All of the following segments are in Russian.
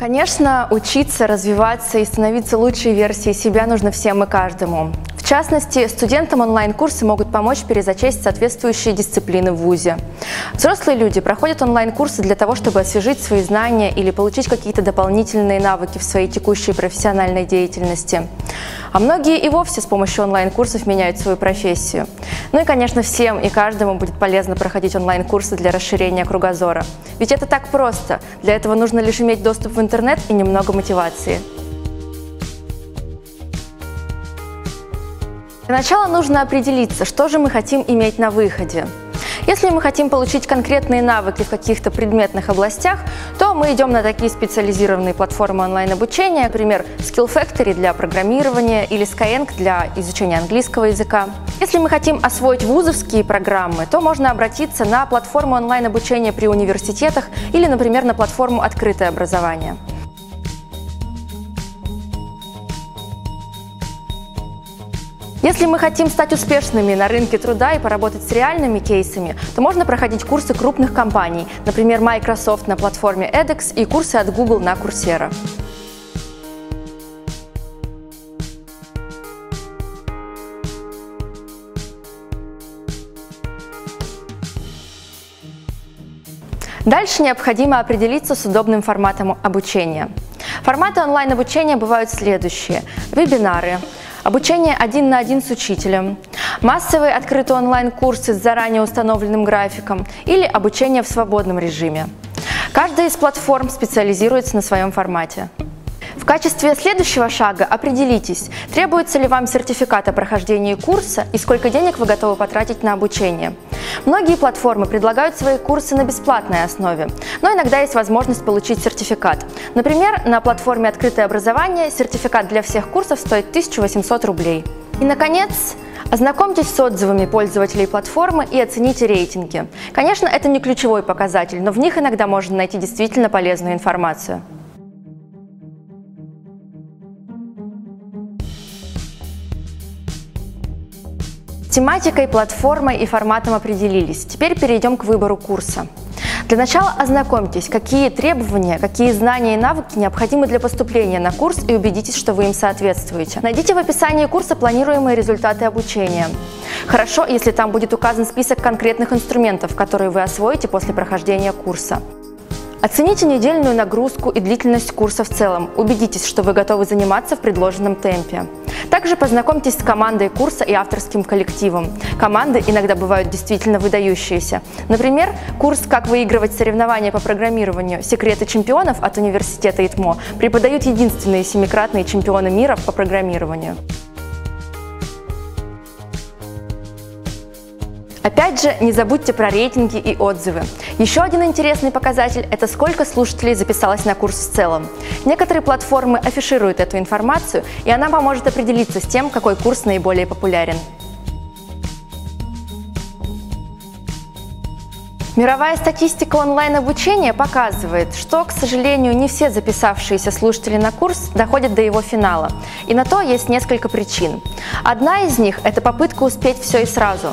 Конечно, учиться, развиваться и становиться лучшей версией себя нужно всем и каждому. В частности, студентам онлайн-курсы могут помочь перезачесть соответствующие дисциплины в ВУЗе. Взрослые люди проходят онлайн-курсы для того, чтобы освежить свои знания или получить какие-то дополнительные навыки в своей текущей профессиональной деятельности. А многие и вовсе с помощью онлайн-курсов меняют свою профессию. Ну и, конечно, всем и каждому будет полезно проходить онлайн-курсы для расширения кругозора. Ведь это так просто. Для этого нужно лишь иметь доступ в интернет и немного мотивации. Для начала нужно определиться, что же мы хотим иметь на выходе. Если мы хотим получить конкретные навыки в каких-то предметных областях, то мы идем на такие специализированные платформы онлайн-обучения, например, SkillFactory для программирования или SkyEng для изучения английского языка. Если мы хотим освоить вузовские программы, то можно обратиться на платформу онлайн-обучения при университетах или, например, на платформу «Открытое образование». Если мы хотим стать успешными на рынке труда и поработать с реальными кейсами, то можно проходить курсы крупных компаний, например, Microsoft на платформе edX и курсы от Google на Coursera. Дальше необходимо определиться с удобным форматом обучения. Форматы онлайн-обучения бывают следующие – вебинары, обучение 1 на 1 с учителем, массовые открытые онлайн-курсы с заранее установленным графиком или обучение в свободном режиме. Каждая из платформ специализируется на своем формате. В качестве следующего шага определитесь, требуется ли вам сертификат о прохождении курса и сколько денег вы готовы потратить на обучение. Многие платформы предлагают свои курсы на бесплатной основе, но иногда есть возможность получить сертификат. Например, на платформе «Открытое образование» сертификат для всех курсов стоит 1800 рублей. И, наконец, ознакомьтесь с отзывами пользователей платформы и оцените рейтинги. Конечно, это не ключевой показатель, но в них иногда можно найти действительно полезную информацию. С тематикой, платформой и форматом определились. Теперь перейдем к выбору курса. Для начала ознакомьтесь, какие требования, какие знания и навыки необходимы для поступления на курс и убедитесь, что вы им соответствуете. Найдите в описании курса планируемые результаты обучения. Хорошо, если там будет указан список конкретных инструментов, которые вы освоите после прохождения курса. Оцените недельную нагрузку и длительность курса в целом. Убедитесь, что вы готовы заниматься в предложенном темпе. Также познакомьтесь с командой курса и авторским коллективом. Команды иногда бывают действительно выдающиеся. Например, курс «Как выигрывать соревнования по программированию. Секреты чемпионов» от университета ИТМО преподают единственные 7-кратные чемпионы мира по программированию. Опять же, не забудьте про рейтинги и отзывы. Еще один интересный показатель – это сколько слушателей записалось на курс в целом. Некоторые платформы афишируют эту информацию, и она поможет определиться с тем, какой курс наиболее популярен. Мировая статистика онлайн-обучения показывает, что, к сожалению, не все записавшиеся слушатели на курс доходят до его финала. И на то есть несколько причин. Одна из них – это попытка успеть все и сразу.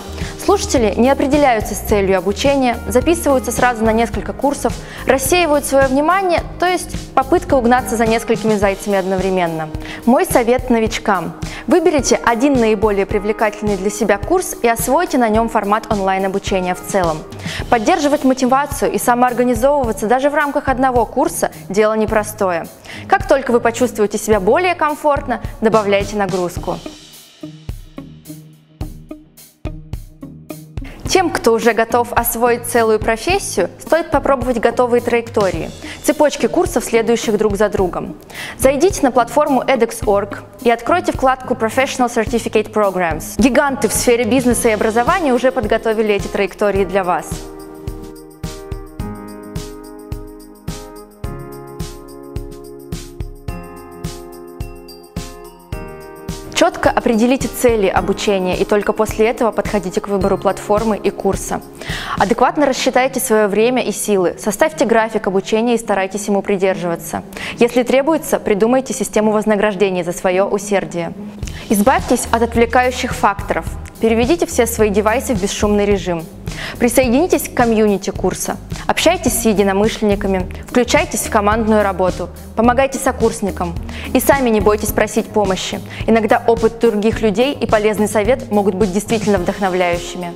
Слушатели не определяются с целью обучения, записываются сразу на несколько курсов, рассеивают свое внимание, то есть попытка угнаться за несколькими зайцами одновременно. Мой совет новичкам. Выберите один наиболее привлекательный для себя курс и освойте на нем формат онлайн-обучения в целом. Поддерживать мотивацию и самоорганизовываться даже в рамках одного курса – дело непростое. Как только вы почувствуете себя более комфортно, добавляйте нагрузку. Тем, кто уже готов освоить целую профессию, стоит попробовать готовые траектории – цепочки курсов, следующих друг за другом. Зайдите на платформу edX.org и откройте вкладку Professional Certificate Programs. Гиганты в сфере бизнеса и образования уже подготовили эти траектории для вас. Четко определите цели обучения и только после этого подходите к выбору платформы и курса. Адекватно рассчитайте свое время и силы, составьте график обучения и старайтесь ему придерживаться. Если требуется, придумайте систему вознаграждений за свое усердие. Избавьтесь от отвлекающих факторов. Переведите все свои девайсы в бесшумный режим. Присоединитесь к комьюнити курса. Общайтесь с единомышленниками, включайтесь в командную работу, помогайте сокурсникам. И сами не бойтесь просить помощи. Иногда опыт других людей и полезный совет могут быть действительно вдохновляющими.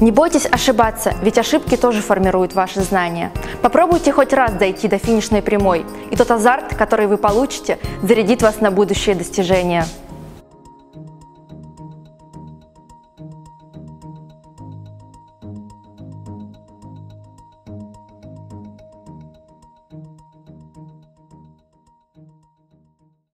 Не бойтесь ошибаться, ведь ошибки тоже формируют ваши знания. Попробуйте хоть раз дойти до финишной прямой, и тот азарт, который вы получите, зарядит вас на будущие достижения.